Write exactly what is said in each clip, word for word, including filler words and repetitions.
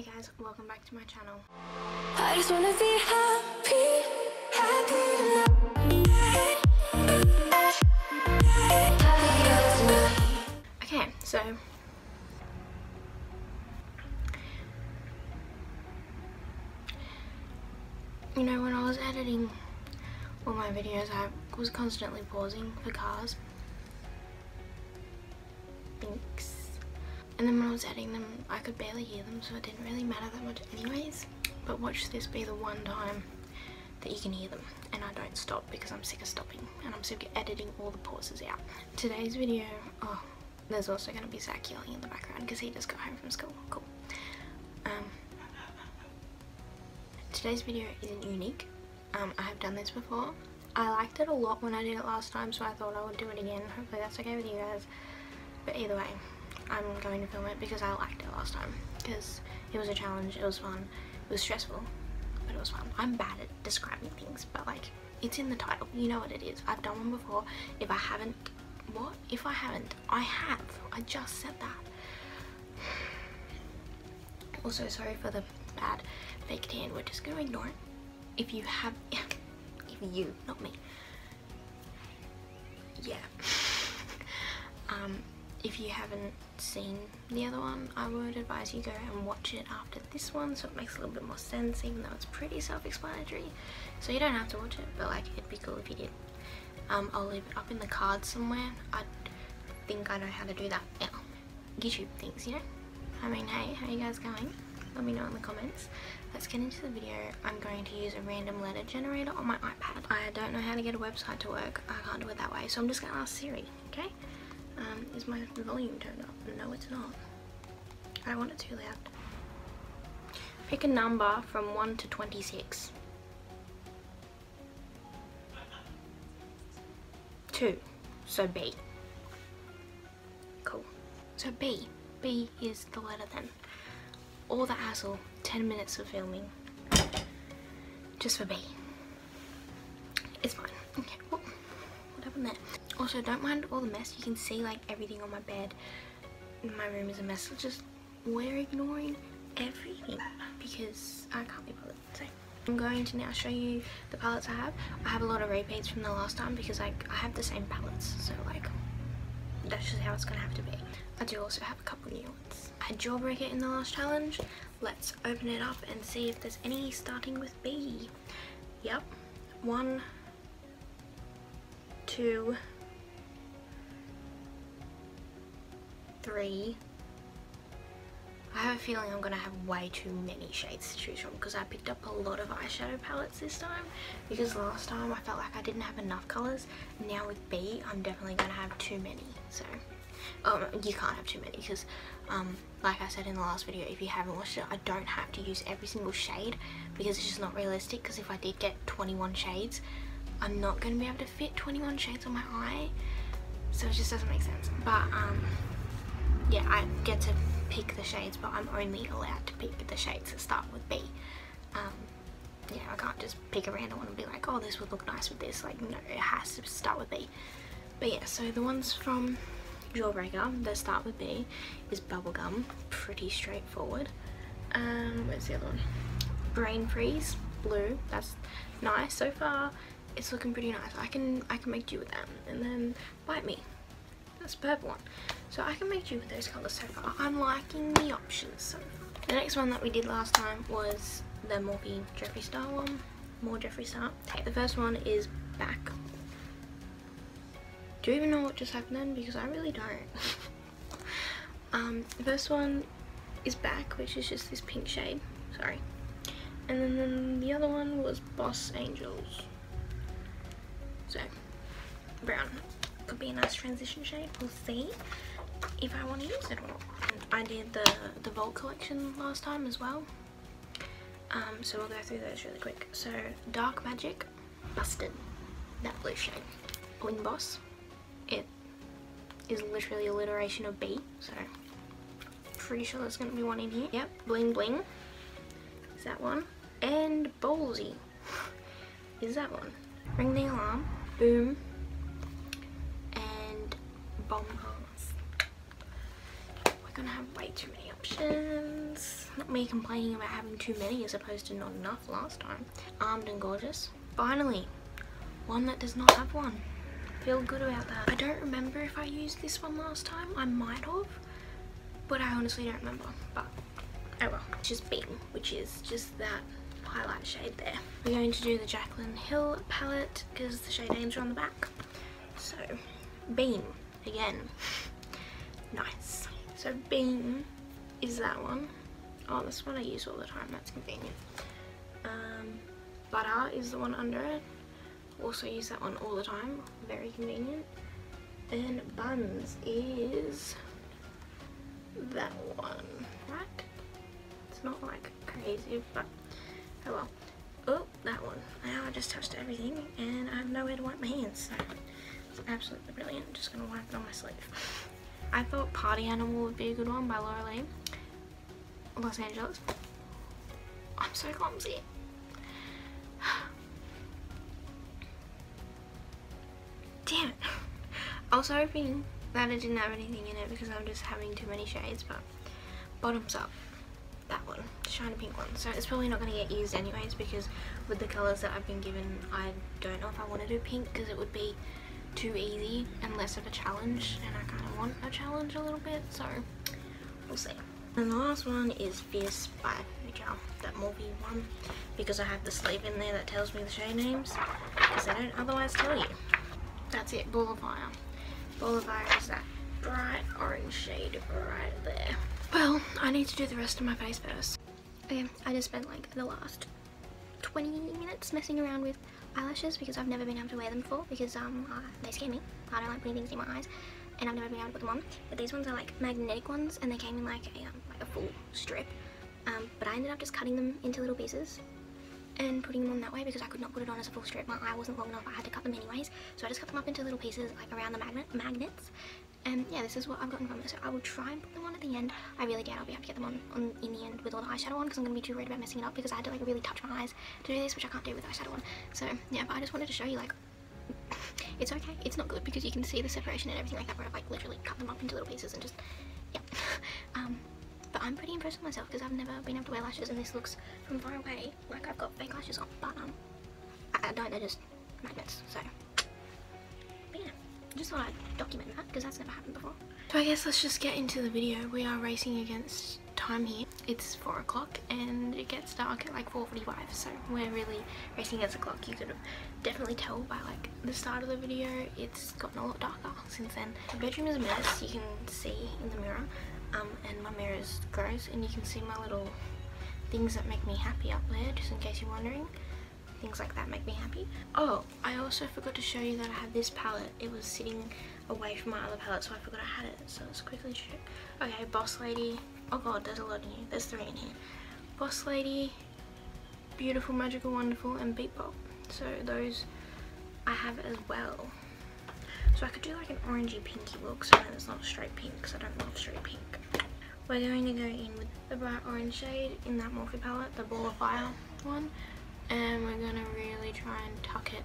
Hey guys, welcome back to my channel. I just wanna be happy, happy. Okay, so you know, when I was editing all my videos, I was constantly pausing for cars. Thanks. And then when I was editing them, I could barely hear them, so it didn't really matter that much anyways. But watch this be the one time that you can hear them, and I don't stop because I'm sick of stopping, and I'm sick of editing all the pauses out. Today's video, oh, there's also going to be Zach yelling in the background because he just got home from school. Cool. Um, today's video isn't unique. Um, I have done this before. I liked it a lot when I did it last time, so I thought I would do it again. Hopefully that's okay with you guys. But either way, I'm going to film it because I liked it last time, because it was a challenge, it was fun, it was stressful, but it was fun. I'm bad at describing things, but like, it's in the title, you know what it is. I've done one before. If I haven't, what? If I haven't, I have. I just said that. Also, sorry for the bad fake tan, we're just gonna ignore it. If you have, if you, not me. Yeah. um. If you haven't seen the other one, I would advise you go and watch it after this one, so it makes a little bit more sense, even though it's pretty self-explanatory. So you don't have to watch it, but like, it'd be cool if you did. Um, I'll leave it up in the cards somewhere. I think I know how to do that now. YouTube things, you know? I mean, hey, how are you guys going? Let me know in the comments. Let's get into the video. I'm going to use a random letter generator on my iPad. I don't know how to get a website to work. I can't do it that way, so I'm just gonna ask Siri, okay? Um, is my volume turned up? No, it's not. I don't want it too loud. Pick a number from one to twenty-six. two. So B. Cool. So B. B is the letter then. All the hassle. ten minutes of filming. Just for B. It's fine. Okay. Well, what happened there? Also, don't mind all the mess. You can see like everything on my bed. My room is a mess. It's just, we're ignoring everything because I can't be bothered. So I'm going to now show you the palettes I have. I have a lot of repeats from the last time because like I have the same palettes, so like that's just how it's gonna have to be. I do also have a couple new ones. I had Jawbreaker in the last challenge. Let's open it up and see if there's any starting with B. Yep. One, two, three. I have a feeling I'm gonna have way too many shades to choose from because I picked up a lot of eyeshadow palettes this time, because last time I felt like I didn't have enough colors. Now with B, I'm definitely gonna have too many. So um, you can't have too many because um, like I said in the last video, if you haven't watched it, I don't have to use every single shade because it's just not realistic, because if I did get twenty-one shades, I'm not gonna be able to fit twenty-one shades on my eye, so it just doesn't make sense. But um yeah, I get to pick the shades, but I'm only allowed to pick the shades that start with B. Um, yeah, I can't just pick a random one and be like, oh, this would look nice with this. Like, no, it has to start with B. But yeah, so the ones from Jawbreaker that start with B is Bubblegum, pretty straightforward. Um, where's the other one? Brain Freeze, blue, that's nice so far. It's looking pretty nice. I can I can make do with that. And then Bite Me, that's the purple one. So I can make do with those colours so far. I'm liking the options so far. The next one that we did last time was the Morphe Jeffree Star one. More Jeffree Star. Okay, the first one is Back. Do you even know what just happened then? Because I really don't. um, the first one is Back, which is just this pink shade. Sorry. And then, then the other one was Boss Angels. So, brown could be a nice transition shade. We'll see if I want to use it or not. I did the, the Vault collection last time as well. Um, so we'll go through those really quick. So, Dark Magic, Busted, that blue shade. Wing Boss, it is literally alliteration of B, so pretty sure there's going to be one in here. Yep, Bling Bling is that one. And Ballsy is that one. Ring the Alarm, Boom, and Bomb Arms. We're gonna have way too many of options. Not me complaining about having too many as opposed to not enough last time. Armed and Gorgeous. Finally, one that does not have one. Feel good about that. I don't remember if I used this one last time. I might have, but I honestly don't remember. But oh well. It's just Bing, which is just that highlight shade there. We're going to do the Jaclyn Hill palette because the shade names are on the back. So Bean again. Nice. So Bean is that one. Oh, this one I use all the time, that's convenient. Um, Butter is the one under it. Also use that one all the time, very convenient. And Buns is that one, right? It's not like crazy, but oh well. Oh, that one. Now I just touched everything and I have nowhere to wipe my hands, so it's absolutely brilliant. I'm just gonna wipe it on my sleeve. I thought Party Animal would be a good one by Laura Lee Los Angeles. I'm so clumsy. Damn it. I was hoping that I didn't have anything in it because I'm just having too many shades, but bottoms up. That one, the shiny pink one. So it's probably not going to get used anyways because with the colours that I've been given, I don't know if I want to do pink because it would be too easy and less of a challenge, and I kind of want a challenge a little bit, so we'll see. And the last one is Fierce by Miguel, that Morphe one, because I have the sleeve in there that tells me the shade names because they don't otherwise tell you. That's it, Ball of Fire. Ball of Fire is that bright orange shade right there. Well, I need to do the rest of my face first. Okay, I just spent like the last twenty minutes messing around with eyelashes because I've never been able to wear them before because um uh, they scare me. I don't like putting things in my eyes and I've never been able to put them on. But these ones are like magnetic ones and they came in like a, um, like a full strip. Um, but I ended up just cutting them into little pieces and putting them on that way because I could not put it on as a full strip. My eye wasn't long enough, I had to cut them anyways. So I just cut them up into little pieces like around the magnet magnets. And yeah, this is what I've gotten from it, so I will try and put them on at the end. I really doubt I'll be able to get them on, on in the end with all the eyeshadow on because I'm going to be too worried about messing it up because I had to like really touch my eyes to do this, which I can't do with eyeshadow on. So yeah, but I just wanted to show you like, it's okay, it's not good because you can see the separation and everything like that where I've like literally cut them up into little pieces and just, yeah. um, but I'm pretty impressed with myself because I've never been able to wear lashes and this looks from far away like I've got fake lashes on, but um, I, I don't, they're just magnets, so. Just thought I'd document that because that's never happened before. So I guess let's just get into the video. We are racing against time here. It's four o'clock and it gets dark at like four forty-five, so we're really racing against the clock. You could definitely tell by like the start of the video it's gotten a lot darker since then. The bedroom is a mess, you can see in the mirror, um, and my mirror is gross and you can see my little things that make me happy up there, just in case you're wondering. Things like that make me happy. Oh, I also forgot to show you that I have this palette. It was sitting away from my other palette, so I forgot I had it. So let's quickly check. Okay, Boss Lady. Oh god, there's a lot in here. There's three in here. Boss Lady, Beautiful, Magical, Wonderful, and Beat Pop. So those I have as well. So I could do like an orangey pinky look, so then it's not straight pink, because I don't love straight pink. We're going to go in with the bright orange shade in that Morphe palette, the Ball of Fire one. And we're gonna really try and tuck it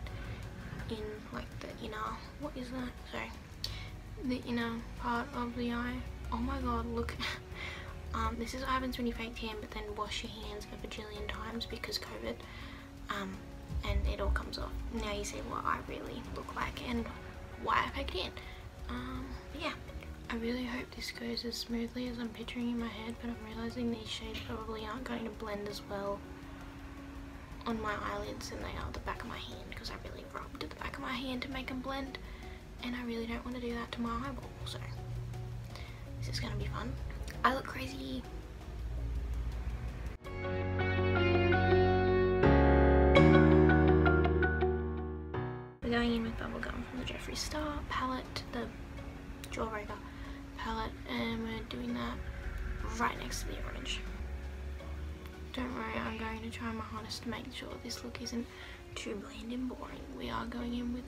in like the inner, what is that? Sorry, the inner part of the eye. Oh my god, look. um, this is what happens when you fake tan but then wash your hands a bajillion times because COVID. Um, and it all comes off. Now you see what I really look like and why I faked tan. Um, yeah. I really hope this goes as smoothly as I'm picturing in my head, but I'm realizing these shades probably aren't going to blend as well on my eyelids than they are the back of my hand because I really rubbed at the back of my hand to make them blend and I really don't want to do that to my eyeball, so this is going to be fun. I look crazy. We're going in with Bubblegum from the Jeffree Star palette, the Jawbreaker palette, and we're doing that right next to the orange. Don't worry, I'm going to try my hardest to make sure this look isn't too bland and boring. We are going in with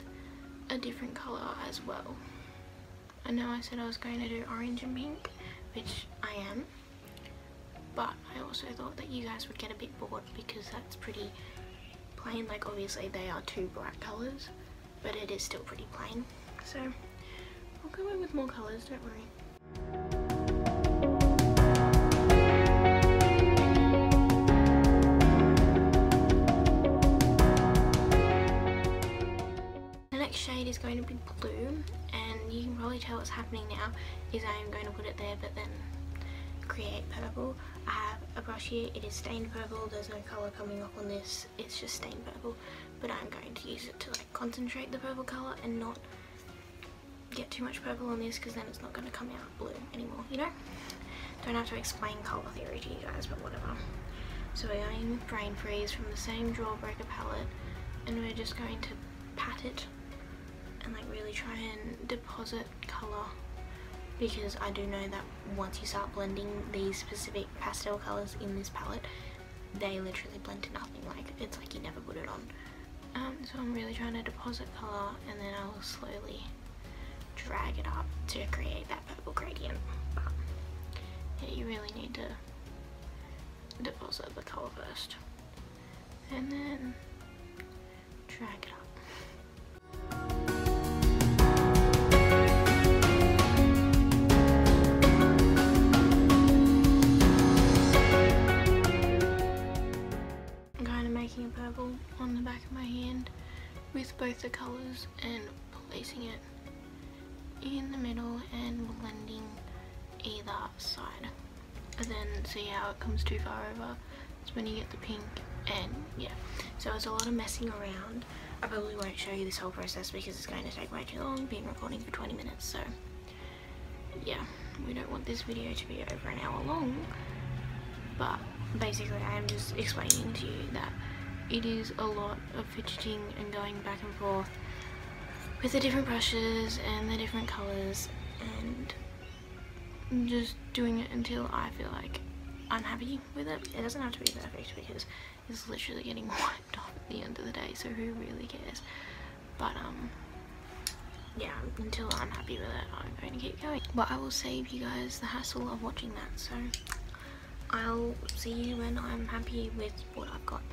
a different colour as well. I know I said I was going to do orange and pink, which I am, but I also thought that you guys would get a bit bored because that's pretty plain. Like obviously they are two bright colours, but it is still pretty plain. So I'll go in with more colours, don't worry. going to be blue, and you can probably tell what's happening now is I'm going to put it there but then create purple. I have a brush here, it is stained purple, there's no colour coming up on this, it's just stained purple, but I'm going to use it to like concentrate the purple colour and not get too much purple on this because then it's not going to come out blue anymore, you know? Don't have to explain colour theory to you guys, but whatever. So we're going with Brain Freeze from the same Jawbreaker palette, and we're just going to pat it and like really try and deposit colour, because I do know that once you start blending these specific pastel colours in this palette, they literally blend to nothing, like it's like you never put it on. Um, so I'm really trying to deposit colour, and then I'll slowly drag it up to create that purple gradient. But yeah, you really need to deposit the colour first and then drag it up. Purple on the back of my hand with both the colours and placing it in the middle and blending either side, and then see how it comes too far over. That's when you get the pink, and yeah, so it's a lot of messing around. I probably won't show you this whole process because it's going to take way too long. I've been recording for twenty minutes, so yeah, we don't want this video to be over an hour long, but basically I'm just explaining to you that it is a lot of fidgeting and going back and forth with the different brushes and the different colours, and just doing it until I feel like I'm happy with it. It doesn't have to be perfect because it's literally getting wiped off at the end of the day, so who really cares? But um, yeah, until I'm happy with it, I'm going to keep going. But I will save you guys the hassle of watching that, so I'll see you when I'm happy with what I've got.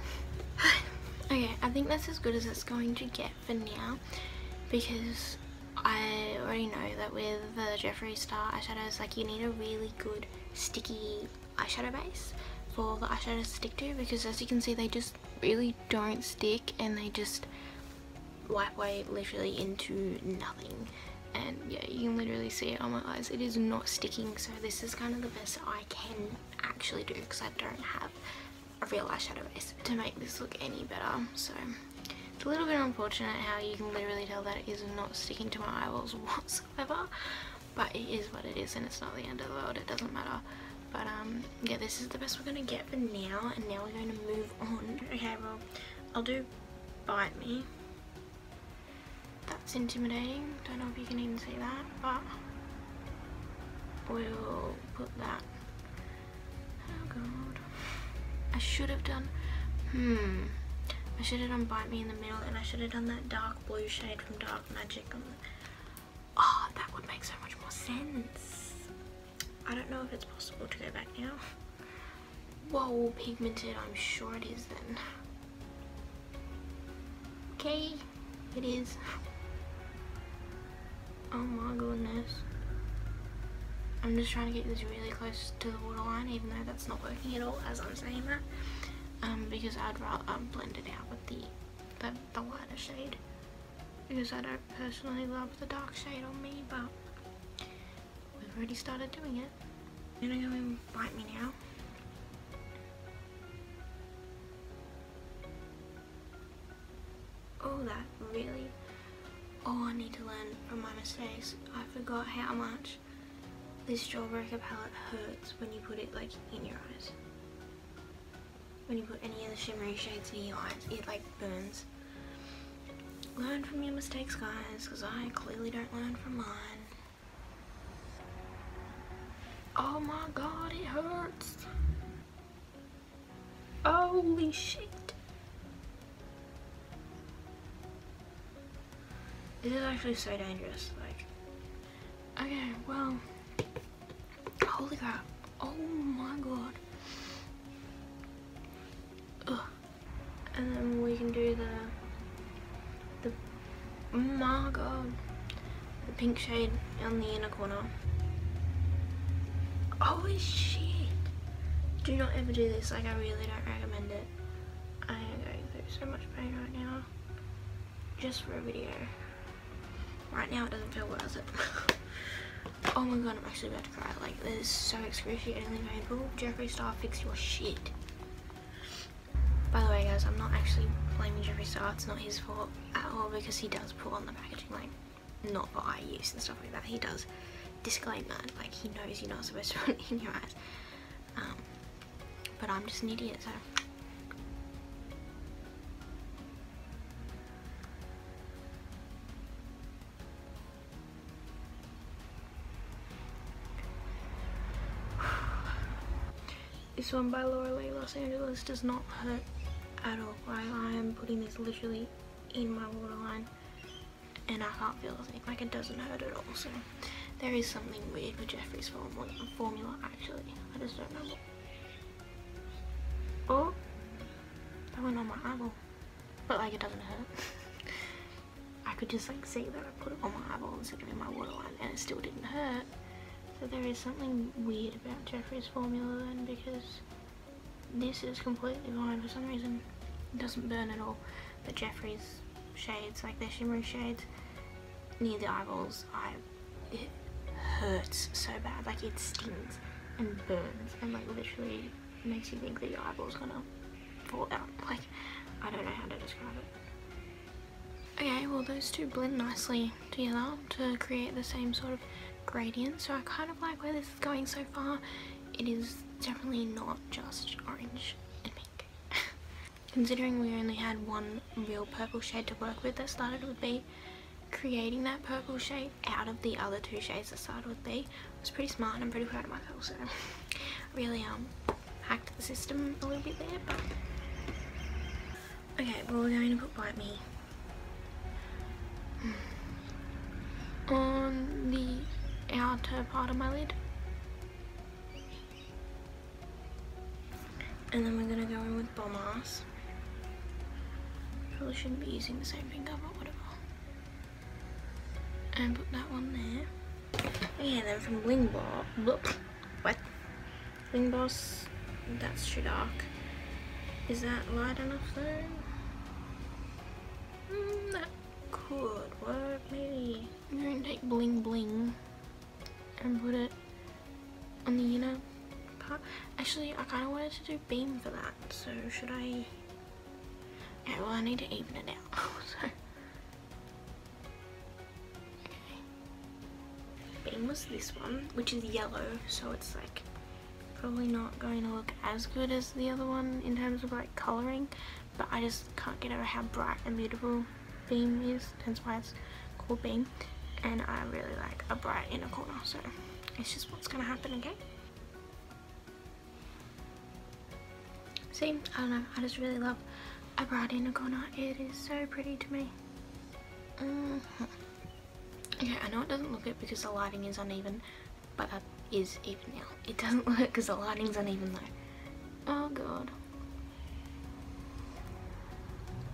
Okay, I think that's as good as it's going to get for now, because I already know that with the Jeffree Star eyeshadows, like, you need a really good sticky eyeshadow base for the eyeshadows to stick to, because as you can see, they just really don't stick and they just wipe away literally into nothing. And yeah, you can literally see it on my eyes, it is not sticking, so this is kind of the best I can actually do because I don't have a real eyeshadow base to make this look any better. So it's a little bit unfortunate how you can literally tell that it is not sticking to my eyeballs whatsoever, but it is what it is and it's not the end of the world, it doesn't matter. But um yeah, this is the best we're going to get for now, and now we're going to move on. Okay, well, I'll do Bite Me. That's intimidating, don't know if you can even see that, but we'll put that. Oh god, I should have done, hmm, I should have done Bite Me in the middle, and I should have done that dark blue shade from Dark Magic on the, oh, that would make so much more sense. I don't know if it's possible to go back now. Whoa, pigmented, I'm sure it is then. Okay, it is. Oh my goodness. I'm just trying to get this really close to the waterline, even though that's not working at all as I'm saying that. Um, because I'd rather um, blend it out with the, the, the lighter shade. Because I don't personally love the dark shade on me, but we've already started doing it. I'm gonna go and Bite Me now. Oh, that really, oh, I need to learn from my mistakes. I forgot how much this Jawbreaker palette hurts when you put it like in your eyes. When you put any of the shimmery shades in your eyes, it like burns. Learn from your mistakes, guys, because I clearly don't learn from mine. Oh my god, it hurts. Holy shit. This is actually so dangerous, like, okay, well, holy crap, oh my god. Ugh. And then we can do the, the, oh my god, the pink shade on the inner corner. Holy shit. Do not ever do this, like, I really don't recommend it. I am going through so much pain right now, just for a video. Right now it doesn't feel worth it. Oh my god, I'm actually about to cry. Like, this is so excruciatingly painful. Jeffree Star, fix your shit. By the way, guys, I'm not actually blaming Jeffree Star. It's not his fault at all, because he does pull on the packaging, like, not for eye use and stuff like that. He does disclaim that. Like, he knows you're not supposed to put it in your eyes. Um, but I'm just an idiot, so... This one by Laura Lee Los Angeles does not hurt at all. Like, I am putting this literally in my waterline and I can't feel a thing. Like, it doesn't hurt at all. So there is something weird with Jeffree's formula, formula actually. I just don't know. Oh, that went on my eyeball. But like, it doesn't hurt. I could just like see that I put it on my eyeball instead of in my waterline and it still didn't hurt. But there is something weird about Jeffree's formula then, because this is completely fine. For some reason it doesn't burn at all, but Jeffree's shades, like their shimmery shades near the eyeballs, I, it hurts so bad. Like, it stings and burns and like literally makes you think that your eyeball's gonna fall out. Like, I don't know how to describe it. Okay, well those two blend nicely together to create the same sort of gradient, so I kind of like where this is going so far. It is definitely not just orange and pink. Considering we only had one real purple shade to work with that started with B, creating that purple shade out of the other two shades that started with B was pretty smart and I'm pretty proud of myself, so I really um hacked the system a little bit there. But okay, well we're going to put Bite Me on the outer part of my lid, and then we're gonna go in with Bomb Ass. Probably shouldn't be using the same finger, but whatever. And put that one there. Yeah, then from Bling Boss, what? Bling Boss, that's too dark. Is that light enough though? Mm, that could work maybe. I'm going to take Bling Bling and put it on the inner part. Actually, I kind of wanted to do Beam for that, so should I? Okay, well I need to even it out. So okay. Beam was this one, which is yellow, so it's like probably not going to look as good as the other one in terms of like colouring, but I just can't get over how bright and beautiful Beam is, hence why it's called Beam. And I really like a bright inner corner, so it's just what's gonna happen, okay? See, I don't know, I just really love a bright inner corner. It is so pretty to me. Mm-hmm. Okay, I know it doesn't look it because the lighting is uneven, but that is even now. It doesn't look it because the lighting's uneven though. Oh god.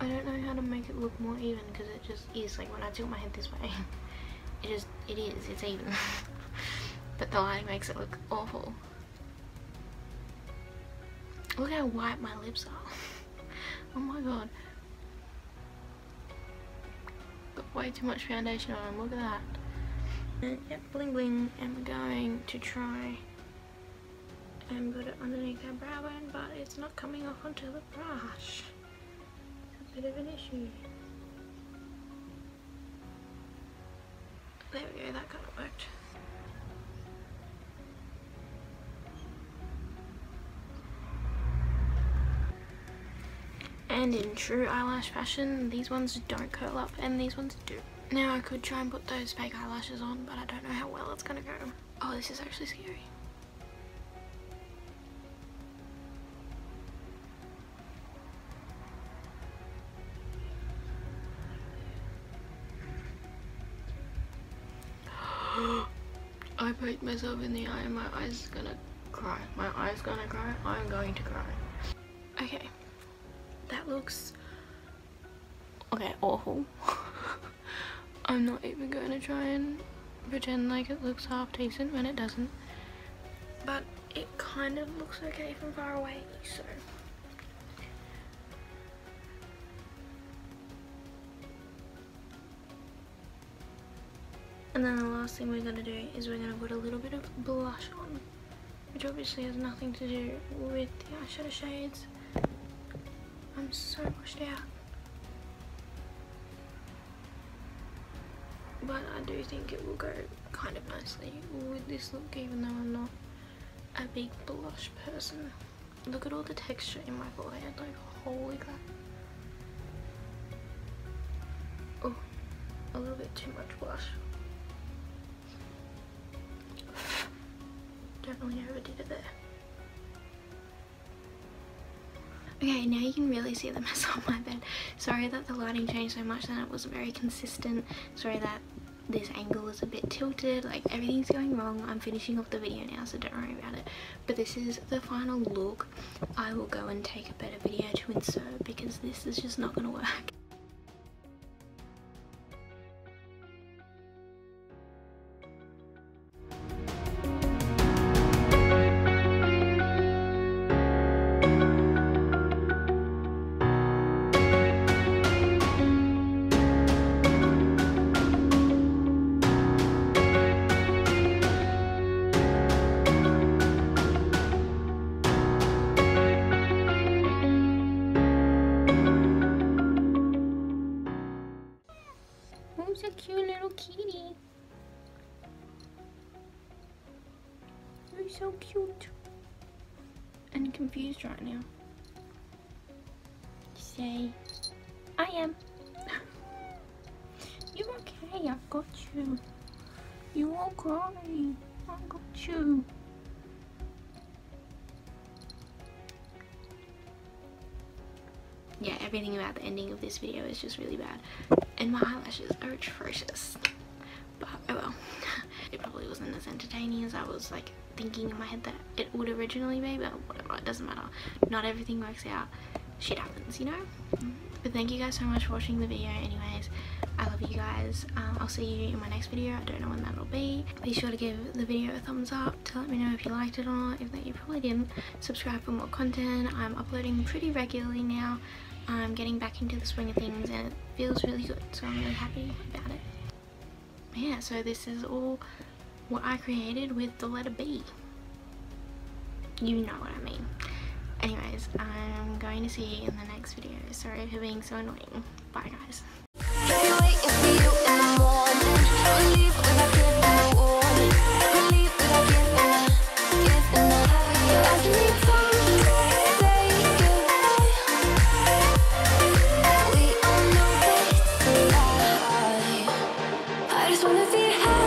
I don't know how to make it look more even because it just is, like when I tilt my head this way. It just, it is, it's even. But the lighting makes it look awful. Look how white my lips are. Oh my god. Got way too much foundation on them, look at that. And yep, Bling Bling, and we're going to try and put it underneath our brow bone, but it's not coming off onto the brush. It's a bit of an issue. There we go, that kind of worked. And in true eyelash fashion, these ones don't curl up and these ones do. Now I could try and put those fake eyelashes on, but I don't know how well it's gonna go. Oh, this is actually scary. I poked myself in the eye and my eye's gonna cry. My eye's gonna cry. I'm going to cry. Okay. That looks... okay, awful. I'm not even going to try and pretend like it looks half decent when it doesn't. But it kind of looks okay from far away, so... And then the last thing we're gonna do is we're gonna put a little bit of blush on, which obviously has nothing to do with the eyeshadow shades. I'm so washed out. But I do think it will go kind of nicely with this look, even though I'm not a big blush person. Look at all the texture in my forehead, like holy crap. Oh, a little bit too much blush. Definitely overdid it there. Okay, now you can really see the mess on my bed. Sorry that the lighting changed so much and it wasn't very consistent. Sorry that this angle is a bit tilted. Like, everything's going wrong. I'm finishing off the video now, so don't worry about it. But this is the final look. I will go and take a better video to insert because this is just not gonna work. So cute and confused right now. Say, I am. You're okay, I've got you. You won't cry, I've got you. Yeah, everything about the ending of this video is just really bad. And my eyelashes are atrocious. But oh well. It probably wasn't as entertaining as I was like thinking in my head that it would originally be, but whatever, it doesn't matter. Not everything works out. Shit happens, you know? But thank you guys so much for watching the video anyways. I love you guys. Um, I'll see you in my next video. I don't know when that'll be. Be sure to give the video a thumbs up to let me know if you liked it or not. If not, you probably didn't. Subscribe for more content. I'm uploading pretty regularly now. I'm getting back into the swing of things and it feels really good, so I'm really happy about it. Yeah, so this is all what I created with the letter B. You know what I mean. Anyways, I'm going to see you in the next video. Sorry for being so annoying. Bye guys. I just wanna feel happy.